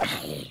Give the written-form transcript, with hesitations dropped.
Here.